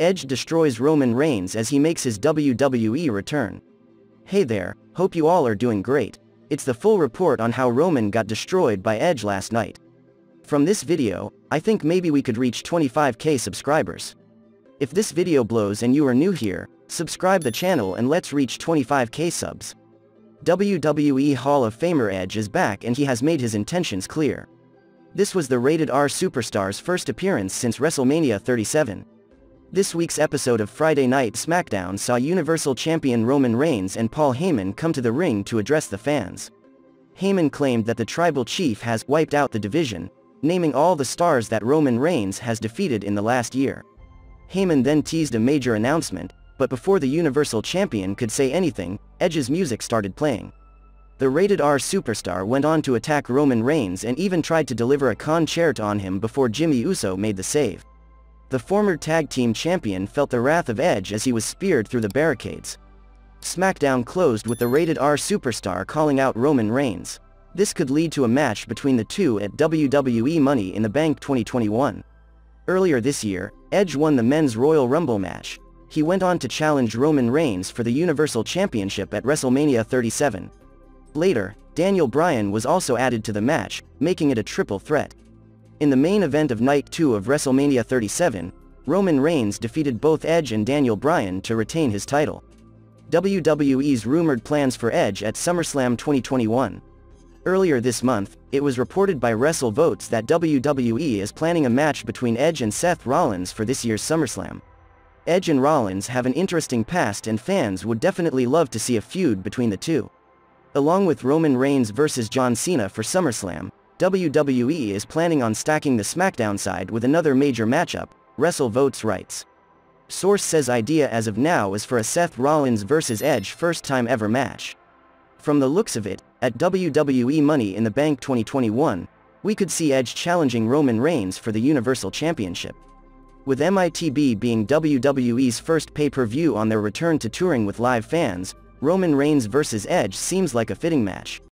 Edge destroys Roman Reigns as he makes his WWE return. Hey there, hope you all are doing great. It's the full report on how Roman got destroyed by Edge last night. From this video, I think maybe we could reach 25K subscribers. If this video blows and you are new here, subscribe the channel and let's reach 25K subs. WWE Hall of Famer Edge is back and he has made his intentions clear. This was the Rated-R Superstar's first appearance since WrestleMania 37. This week's episode of Friday Night SmackDown saw Universal Champion Roman Reigns and Paul Heyman come to the ring to address the fans. Heyman claimed that the Tribal Chief has wiped out the division, naming all the stars that Roman Reigns has defeated in the last year. Heyman then teased a major announcement, but before the Universal Champion could say anything, Edge's music started playing. The Rated-R Superstar went on to attack Roman Reigns and even tried to deliver a con chair on him before Jimmy Uso made the save. The former tag team champion felt the wrath of Edge as he was speared through the barricades. SmackDown closed with the Rated-R Superstar calling out Roman Reigns. This could lead to a match between the two at WWE Money in the Bank 2021. Earlier this year, Edge won the Men's Royal Rumble match. He went on to challenge Roman Reigns for the Universal Championship at WrestleMania 37. Later, Daniel Bryan was also added to the match, making it a triple threat. In the main event of Night 2 of WrestleMania 37, Roman Reigns defeated both Edge and Daniel Bryan to retain his title. WWE's rumored plans for Edge at SummerSlam 2021. Earlier this month, it was reported by WrestleVotes that WWE is planning a match between Edge and Seth Rollins for this year's SummerSlam. Edge and Rollins have an interesting past and fans would definitely love to see a feud between the two. Along with Roman Reigns versus John Cena for SummerSlam, WWE is planning on stacking the SmackDown side with another major matchup, WrestleVotes writes. Source says idea as of now is for a Seth Rollins vs Edge first time ever match. From the looks of it, at WWE Money in the Bank 2021, we could see Edge challenging Roman Reigns for the Universal Championship. With MITB being WWE's first pay-per-view on their return to touring with live fans, Roman Reigns vs Edge seems like a fitting match.